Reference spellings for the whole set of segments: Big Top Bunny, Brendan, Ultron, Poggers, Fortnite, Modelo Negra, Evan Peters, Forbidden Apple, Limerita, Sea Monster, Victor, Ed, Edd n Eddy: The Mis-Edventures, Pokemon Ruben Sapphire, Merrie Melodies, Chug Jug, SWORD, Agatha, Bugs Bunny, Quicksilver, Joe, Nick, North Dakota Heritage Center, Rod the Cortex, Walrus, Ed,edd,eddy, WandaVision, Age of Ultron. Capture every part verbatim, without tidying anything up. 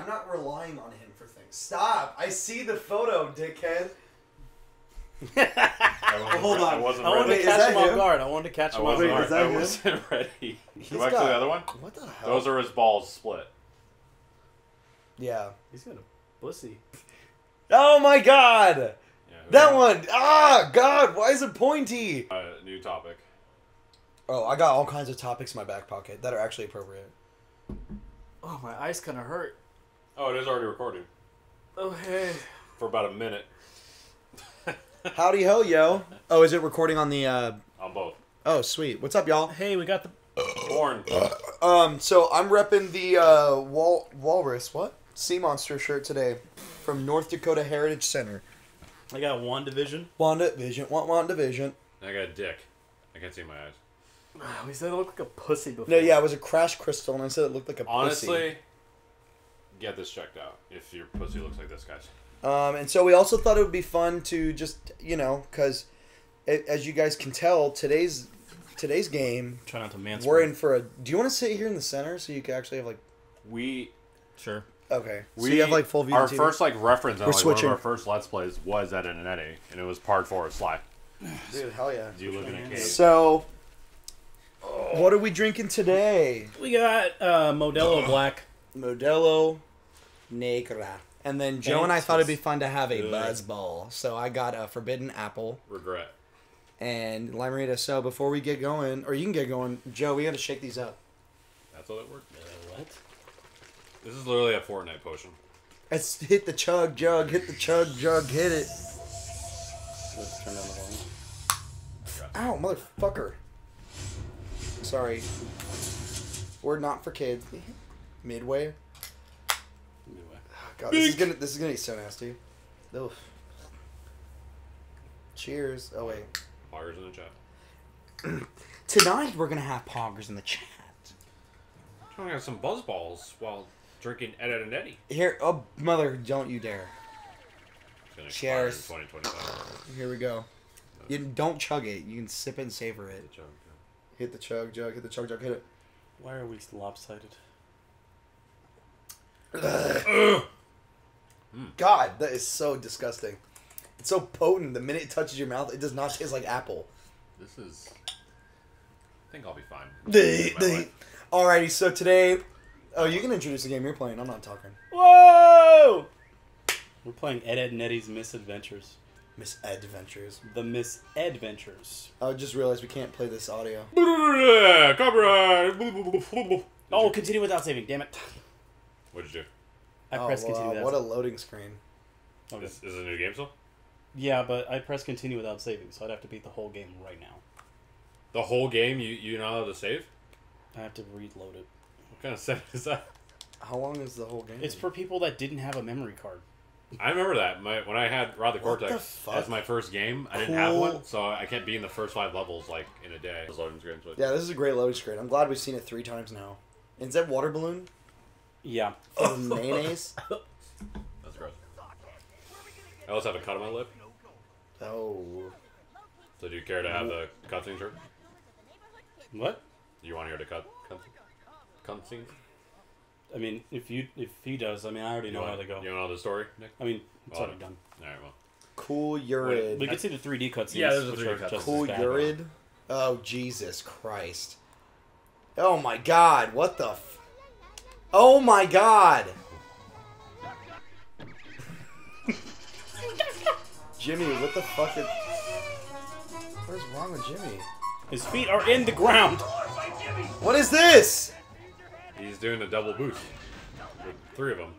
I'm not relying on him for things. Stop! I see the photo, dickhead. I hold on. I wasn't I wanted ready. to catch Wait, him off guard. I wanted to catch him off guard. Is that I wasn't him? ready. He's Go back got, to the other one. What the hell? Those are his balls split. Yeah. He's got a bussy. Oh my god! Yeah, that one! Ah, god! Why is it pointy? Uh, new topic. Oh, I got all kinds of topics in my back pocket that are actually appropriate. Oh, my eye's kind of hurt. Oh, it is already recorded. Oh, hey. For about a minute. Howdy ho, yo. Oh, is it recording on the, uh... on both. Oh, sweet. What's up, y'all? Hey, we got the... Born. um, so I'm repping the, uh, Wal Walrus, what? Sea Monster shirt today from North Dakota Heritage Center. I got WandaVision. WandaVision. Want WandaVision. I got a dick. I can't see my eyes. We said it looked like a pussy before. No, yeah, it was a crash crystal, and I said it looked like a Honestly, pussy. Honestly, get this checked out if your pussy looks like this, guys. Um, and so we also thought it would be fun to just, you know, because as you guys can tell, today's today's game, try not to mansplain. We're in for a... Do you want to sit here in the center so you can actually have, like... We... Sure. Okay. We so you have, like, full view. Our first, like, reference on like, one of our first Let's Plays was Ed, Edd n Eddy, and it was part four of Sly. Dude, hell yeah. Do you live in a cave? So, oh. What are we drinking today? We got uh, Modelo Black. Modelo Negra. And then Joe and I thought it'd be fun to have a buzz ball, so I got a Forbidden Apple. Regret. And Limerita. So before we get going, or you can get going, Joe, we got to shake these up. That's all that worked. Uh, what? This is literally a Fortnite potion. It's hit the chug jug, hit the chug jug, hit it. Let's turn down the volume. Ow, motherfucker! Sorry. We're not for kids. Midway. God, this is gonna this is gonna be so nasty. Oof. Cheers. Oh wait. Poggers in the chat. Tonight we're gonna have Poggers in the chat. I'm trying to have some buzz balls while drinking Ed, Edd n Eddy. Here, oh mother, don't you dare. Cheers. twenty twenty-five. Here we go. You don't chug it. You can sip it and savor it. Hit the chug jug. Hit the chug jug. Hit it. Why are we lopsided? Ugh. God, that is so disgusting. It's so potent. The minute it touches your mouth, it does not taste like apple. This is... I think I'll be fine. Alrighty, so today... Oh, you can introduce the game you're playing. I'm not talking. Whoa! We're playing Ed, Edd n Eddy's Mis-Edventures. Mis-Edventures. The Mis-Edventures. I just realized we can't play this audio. Copyright! Oh, continue without saving. Damn it. What'd you do? I oh, press well, continue. Uh, what a loading screen. Okay. Is, is it a new game still? Yeah, but I press continue without saving, so I'd have to beat the whole game right now. The whole game? You, you're not allowed to save? I have to reload it. What kind of set is that? How long is the whole game? It's for people that didn't have a memory card. I remember that. My, when I had Rod the Cortex as my first game, I cool. didn't have one, so I kept beating the first five levels like in a day. Yeah, this is a great loading screen. I'm glad we've seen it three times now. Is that water balloon? Yeah. Oh, mayonnaise? That's gross. I also have a cut on my lip. Oh. So do you care to have the cut scene shirt? What? Do you want to hear the cut, cut, cut scene? I mean, if you if he does, I mean, I already you know want, how to go. You know the story, Nick? I mean, it's well, already done. Alright, well. Cool Urid. We can see the three D cutscenes. Yeah, there's a three D cutscene. Cool Urid? Oh, Jesus Christ. Oh my god, what the f... Oh my god! Jimmy, what the fuck is... What is wrong with Jimmy? His feet are in the ground! What is this?! He's doing a double boost. With three of them.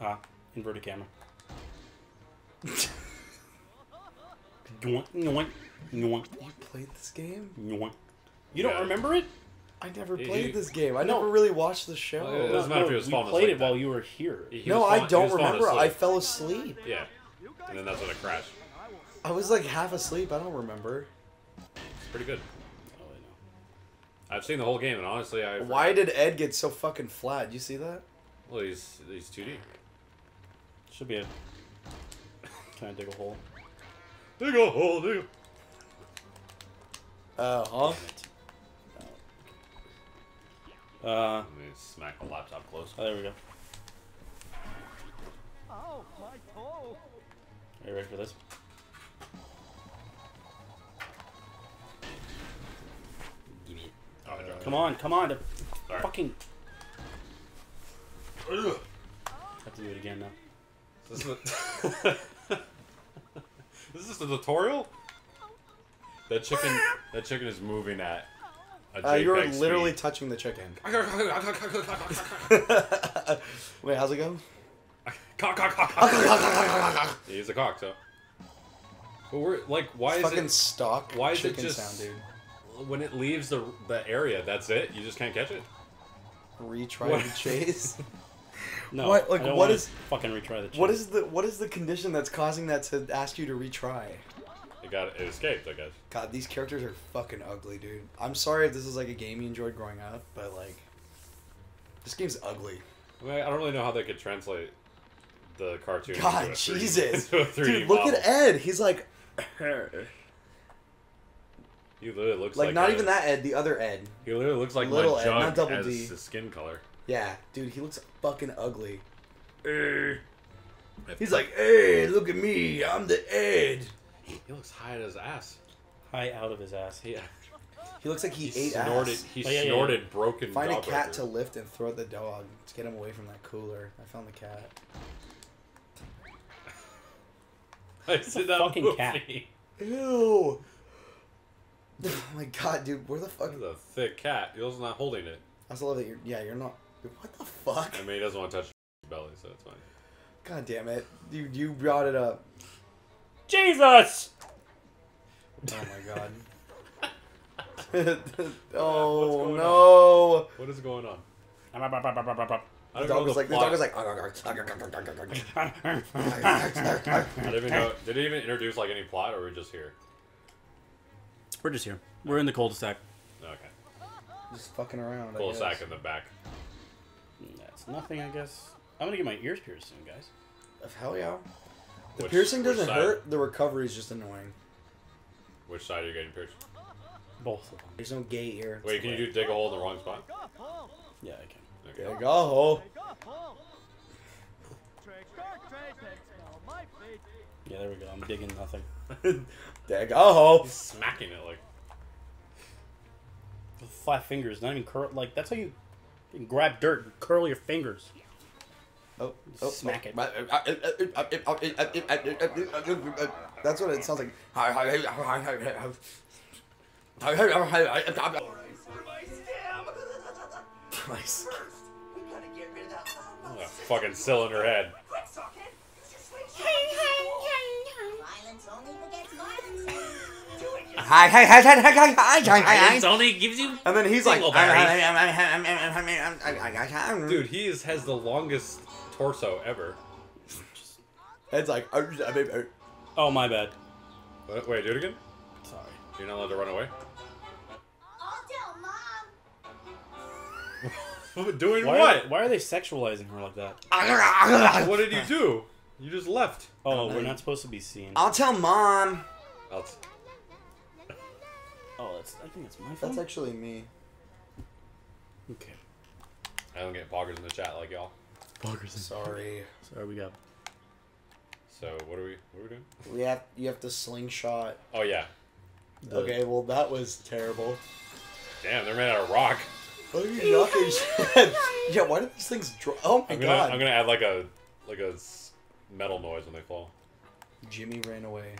Ah, inverted camera. You played this game? You don't yeah. remember it? I never played this game. I no. never really watched the show. Well, it doesn't no, matter if he was we falling played asleep, it while you were here. He, he no, I don't remember. I fell asleep. Yeah. And then that's when it crashed. I was like half asleep. I don't remember. It's pretty good. Oh, I know. I've seen the whole game, and honestly, I... Why did Ed get so fucking flat? Did you see that? Well, he's, he's two D. Should be a... Trying to dig a hole. Dig a hole, dig a... Uh-huh. Uh, Let me smack the laptop close. Oh, there we go. Ow, my toe! Are you ready for this? Give me it. Oh, I dropped. Come on, come on! To right. Fucking. Ugh. I have to do it again now. Is this a... Is this a tutorial? That chicken. That chicken is moving at. Uh, you're literally speed. touching the chicken. Wait, how's it go? Cock, cock, cock, cock. He's a cock, so. But we're like, why it's is fucking it stock? Why is chicken it just sound, dude? When it leaves the the area, that's it. You just can't catch it. Retry what? the chase. No, what, like I don't what is fucking retry the chase? What is the what is the condition that's causing that to ask you to retry? It got it escaped, I guess. God, these characters are fucking ugly, dude. I'm sorry if this is like a game you enjoyed growing up, but like, this game's ugly. I mean, I don't really know how they could translate the cartoon. God, into a three D, Jesus, into a three D dude, model. Look at Ed. He's like, he literally looks like, like not a, even that Ed, the other Ed. He literally looks like little my Ed, Jug not double as D. The skin color. Yeah, dude, he looks fucking ugly. Er. He's like, hey, look at me, I'm the Ed. He looks high out of his ass. High out of his ass. Yeah. He looks like he, he ate snorted, ass. He oh, yeah, snorted yeah, yeah. broken. Find a cat to lift and throw the dog to get him away from that cooler. I found the cat. I said that fucking movie. cat. Ew. Oh my god, dude, where the fuck? That's a thick cat. You're not holding it. I still love that you're. Yeah, you're not. What the fuck? I mean, he doesn't want to touch your belly, so it's fine. God damn it, dude! You brought it up. Jesus! Oh my god. oh no! On? What is going on? The dog was like, the dog was like, I don't even know. Did it even introduce like any plot, or we're just here? We're just here. We're in the cul-de-sac. Okay. Just fucking around. Cul-de-sac in the back. That's nothing, I guess. I'm gonna get my ears pierced soon, guys. Hell yeah. The which, piercing doesn't hurt, the recovery is just annoying. Which side are you getting pierced? Both of them. There's no gate here. Wait, can way. you do dig a hole in the wrong spot? Yeah, I can. Okay. Dig a hole. Yeah, there we go. I'm digging nothing. Dig a hole. He's smacking it like. With flat fingers, not even curl. Like, that's how you, you can grab dirt and curl your fingers. Oh, oh, smack oh. it. That's what it sounds like. Nice. A fucking cylinder head. Hi, hi, hi, hi, hi, hi, hi, hi, hi. It's only gives you. And then he's like, dude, he is, has the longest torso ever. Ed's like, oh my bad. What? Wait, do it again. Sorry, you're not allowed to run away. I'll tell mom. Doing why what? Are they, why are they sexualizing her like that? What did you do? You just left. Oh, we're not supposed to be seen. I'll tell mom. I'll t Oh, that's, I think that's my phone. That's actually me. Okay. I don't get poggers in the chat like y'all. Poggers. Sorry. Sorry, we got. So what are we? What are we doing? We have. You have to slingshot. Oh yeah. The... Okay. Well, that was terrible. Damn, they're made out of rock. What are you knocking? Yeah. Why do these things drop? Oh my I'm gonna, god. I'm gonna add like a like a metal noise when they fall. Jimmy ran away.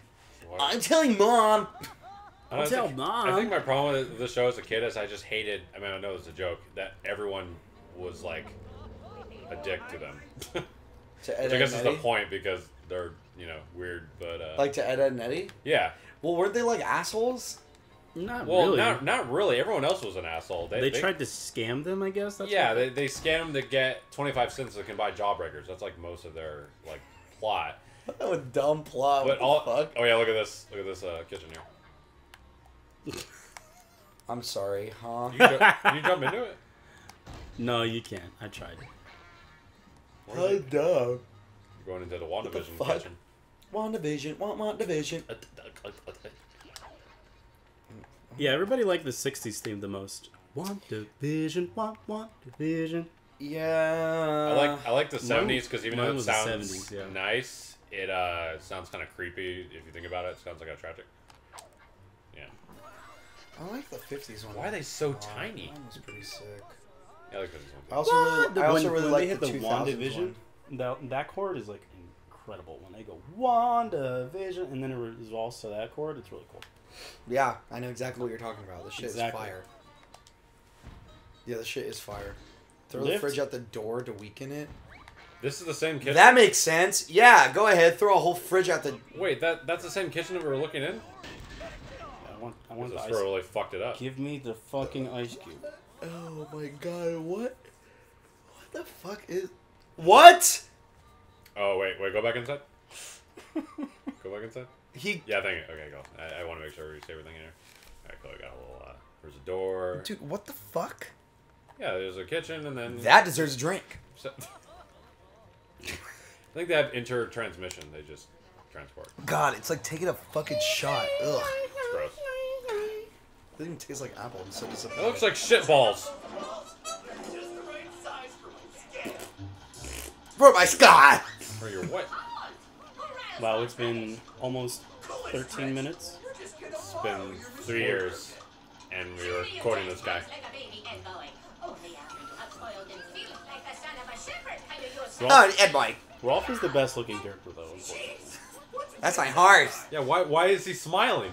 What? I'm telling mom. I tell think, mom. I think my problem with the show as a kid is I just hated. I mean, I know it's a joke that everyone was like a dick to them. to Ed, Which I guess is the point because they're you know weird, but uh, like to Ed, Edd n Eddy. Yeah. Well, weren't they like assholes? Not well, really. Not, not really. Everyone else was an asshole. They, they, they tried to scam them, I guess. That's yeah, they they scam them to get twenty five cents so they can buy jawbreakers. That's like most of their like plot. That was a dumb plot. But what all, the fuck? Oh yeah, look at this. Look at this uh, kitchen here. I'm sorry, huh? You can, can you jump into it? No, you can't. I tried. I know. You're going into the WandaVision kitchen. WandaVision, want WandaVision. Yeah, everybody liked the sixties theme the most. WandaVision, want WandaVision. Yeah. I like I like the seventies because even though it sounds seventies, yeah. nice, it uh sounds kind of creepy if you think about it. It sounds like a tragic. Yeah. I like the fifties one. Why are they so oh, tiny? That was pretty sick. Yeah, I like the fifties one. I also really, the, I also when, really when like they hit the WandaVision. That that chord is like incredible when they go WandaVision and then it resolves to that chord. It's really cool. Yeah, I know exactly what you're talking about. This shit exactly. is fire. Yeah, this shit is fire. Throw Lift. the fridge out the door to weaken it. This is the same kitchen. That makes sense. Yeah, go ahead. Throw a whole fridge out the... Wait, that that's the same kitchen that we were looking in? I want, I want the ice. Really fucked it up. Give me the fucking ice cube. Oh my god, what? What the fuck is... What? Oh, wait, wait, go back inside. Go back inside. He... Yeah, thank you. Okay, go. I, I want to make sure we save everything in here. Alright, cool, I got a little... Uh, there's a door. Dude, what the fuck? Yeah, there's a kitchen and then... That deserves a drink. So, I think they have inter-transmission. They just transport. God, it's like taking a fucking shot. Ugh. It's gross. It doesn't even taste like apple. I'm so disappointed. It looks like shit balls. For my Scott! For your what? Wow, it's been almost thirteen minutes. It's been three years. And we were recording this guy. Oh, Ed Boy. Rolf is the best looking character, though, unfortunately. That's my heart. Yeah, why Why is he smiling?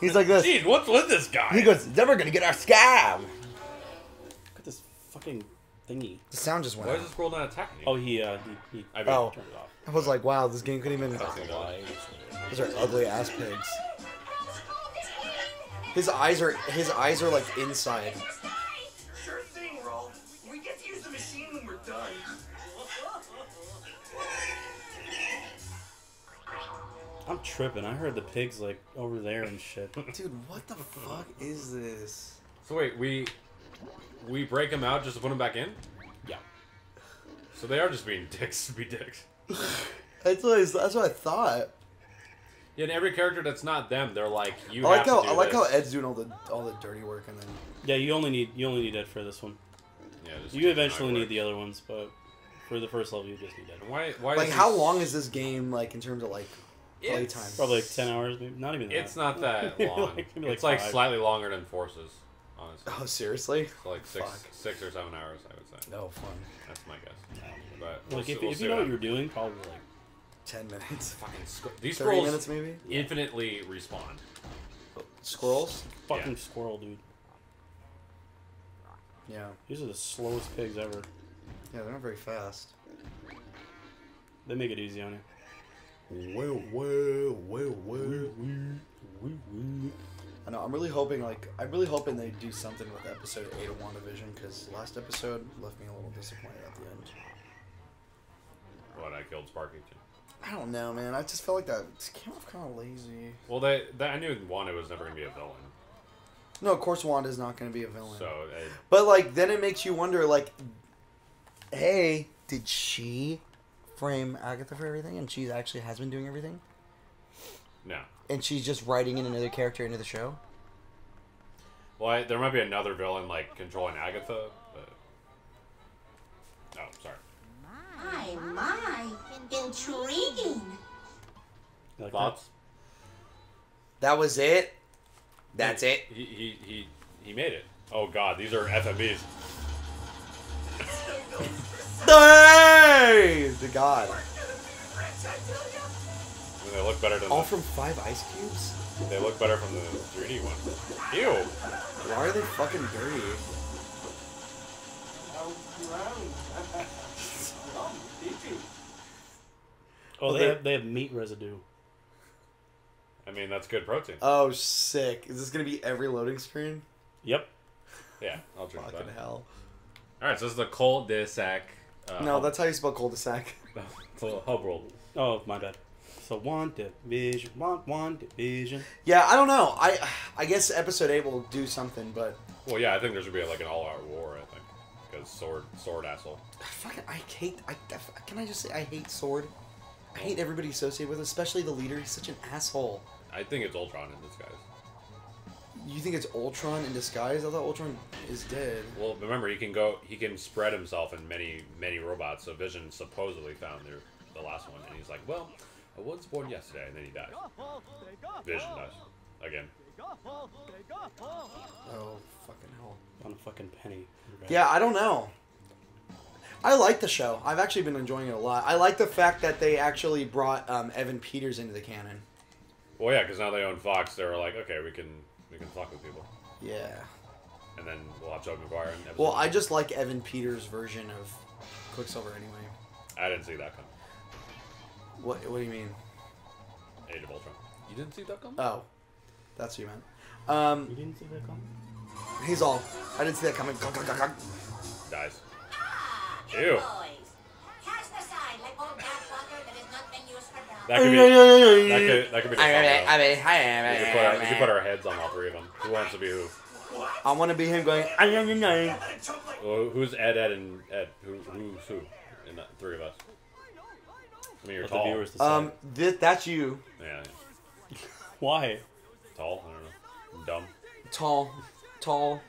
He's like this. Jeez, what's with this guy? He goes, never gonna get our scam. Look at this fucking thingy. The sound just went why out. Why is this world not attacking you? Oh, he, uh, he, he I mean, oh. turned it off. I was like, wow, this game couldn't even... Those are ugly ass pigs. His eyes are, his eyes are like inside. Sure thing, Rolf. We get to use the machine when we're done. I'm tripping. I heard the pigs like over there and shit. Dude, what the fuck is this? So wait, we we break them out just to put them back in? Yeah. So they are just being dicks to be dicks. That's what I, that's what I thought. Yeah, and every character that's not them, they're like you. I like have how to do I like this. how Ed's doing all the all the dirty work, and then yeah, you only need you only need Ed for this one. Yeah, just you eventually need the other ones, but for the first level, you just need Ed. Why? Why? Like, how this... long is this game? Like in terms of like play it's... time? Probably like ten hours, maybe not even. That. It's not that long. like, maybe it's like, like slightly longer than Forces, honestly. Oh, seriously? So like six fuck. six or seven hours, I would say. No fun. That's my guess. Yeah. But we'll like see, if, we'll if you know what you're doing, probably like. Ten minutes. Fucking squ these scrolls minutes maybe? Infinitely respawn. Squirrels? Fucking yeah. squirrel, dude. Yeah. These are the slowest pigs ever. Yeah, they're not very fast. They make it easy on you. Well, well, well, well, well, well. I know. I'm really hoping, like, I'm really hoping they do something with episode eight of WandaVision because last episode left me a little disappointed at the end. What? I killed Sparky too. I don't know, man. I just felt like that came off kind of lazy. Well, they, they, I knew Wanda was never going to be a villain. No, of course Wanda's not going to be a villain. So, it, But, like, then it makes you wonder, like, hey, did she frame Agatha for everything? And she actually has been doing everything? No. And she's just writing in another character into the show? Well, I, there might be another villain, like, controlling Agatha, but... Oh, sorry. My, my. Intriguing. Like Thoughts? That? that was it? That's he, it? He, he he he made it. Oh god, these are F M Bs. Thanks to God. I mean, they look better than All the, from five ice cubes? They look better from the three D one. Ew. Why are they fucking dirty? Oh, well, they have, they have meat residue. I mean, that's good protein. Oh, sick. Is this going to be every loading screen? Yep. Yeah, I'll drink Fucking that. Fucking hell. All right, so this is the cul-de-sac. Uh, no, that's how you spell cul-de-sac. Hub world. Oh, my bad. So, WandaVision, WandaVision. Yeah, I don't know. I I guess episode eight will do something, but... Well, yeah, I think there's going to be like an all-out war, I think. Because sword, sword asshole. I fucking, I hate, I, can I just say I hate sword? I hate everybody associated with him, especially the leader. He's such an asshole. I think it's Ultron in disguise. You think it's Ultron in disguise? I thought Ultron is dead. Well, remember, he can go. He can spread himself in many, many robots. So Vision supposedly found their, the last one, and he's like, "Well, I was born yesterday," and then he dies. Vision dies again. Oh fucking hell! On a fucking penny. Right? Yeah, I don't know. I like the show. I've actually been enjoying it a lot. I like the fact that they actually brought um, Evan Peters into the canon. Well, yeah, because now they own Fox. They were like, okay, we can. We can fuck with people. Yeah. And then we'll have Chug McGuire. And well, I just like Evan Peters' version of Quicksilver anyway. I didn't see that coming. What What do you mean? Age of Ultron. You didn't see that coming? Oh. That's what you meant. Um, you didn't see that coming? He's all, I didn't see that coming. Dies. Ew. That could be. That could, that could be. I mean, hi. You could put our, you could put our heads on all three of them. Who wants to be who? I want to be him going. I don't know. Well, who's Ed, Ed, and Ed? Who, who's who? And that, three of us. I mean, you're but tall. The viewers decide. Um, th that's you. Yeah. Why? Tall. I don't know. Dumb. Tall. Tall.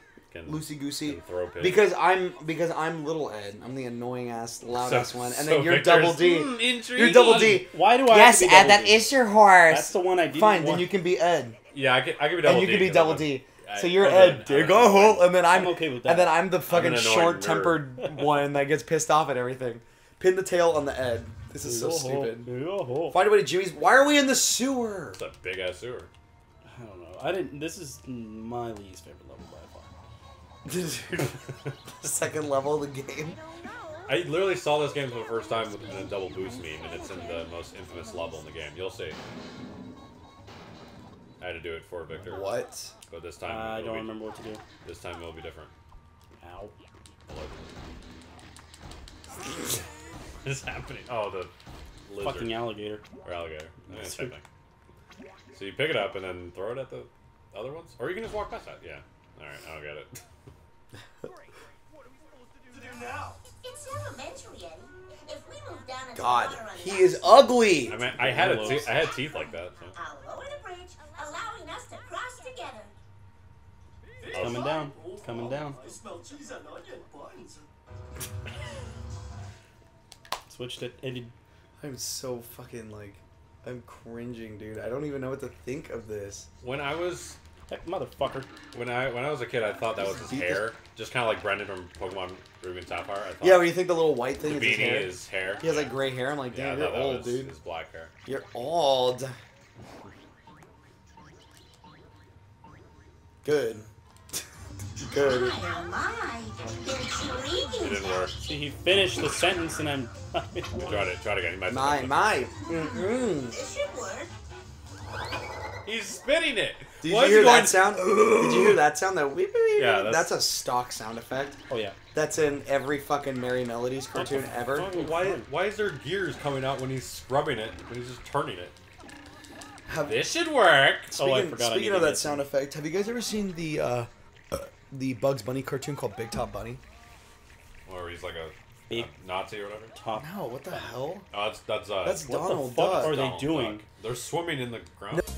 Loosey goosey. Because I'm because I'm little Ed. I'm the annoying ass, loud ass so, one, and so then you're Double D. Mm, you're Double D. Why do I? Yes, have to be Ed. That D? Is your horse. That's the one I did. Fine, want. Then you can be Ed. Yeah, I can. I can be Double D. And you D can be Double D. I, so you're Ed. Dig a hole, and then I'm, I'm okay with that. And then I'm the fucking short-tempered one that gets pissed off at everything. Pin the tail on the Ed. This is so stupid. Find a way to Jimmy's. Why are we in the sewer? It's a big ass sewer. I don't know. I didn't. This is my least favorite level. Second level of the game. I literally saw this game for the first time with the double boost meme, and it's in the most infamous level in the game. You'll see. I had to do it for Victor. What? But this time uh, I don't be, remember what to do. This time it'll be different. Ow. What is happening? Oh, the lizard. Fucking alligator. Or alligator. I mean, same thing. So you pick it up and then throw it at the other ones, or you can just walk past that. Yeah. All right. I don't get it. God, he is ugly. I mean, I had a te I had teeth like that. So. I'll lower the bridge, allowing us to cross together. It's coming down, it's coming down. I smell cheese and onion buns. Switched it, Eddie. I'm so fucking like, I'm cringing, dude. I don't even know what to think of this. When I was. That motherfucker. When I when I was a kid, I thought that was his hair, just kind of like Brendan from Pokemon Ruben Sapphire. I yeah, when you think the little white thing the is his hair. Is hair. He has like gray hair. I'm like, damn, yeah, you're old, was, dude. His black hair. You're old. Good. Good. Oh, it didn't work. See, he finished the sentence, and I'm. Try it. Try it again. He might my my. Mm-mm. This should work. He's spinning it. Did you hear that sound? Did you hear that sound? That weep, weep, yeah, that's... that's a stock sound effect. Oh yeah. That's in every fucking Merrie Melodies cartoon ever. Why? Why is there gears coming out when he's scrubbing it? When he's just turning it. Have, this should work. Speaking, oh, I forgot. Speaking I of that mention. sound effect, have you guys ever seen the uh, uh, the Bugs Bunny cartoon called Big Top Bunny? Where he's like a. Big Nazi or whatever. Top. No, what the hell? Oh, that's that's uh. That's Donald Duck. What the fuck are they doing? They're swimming in the ground. No.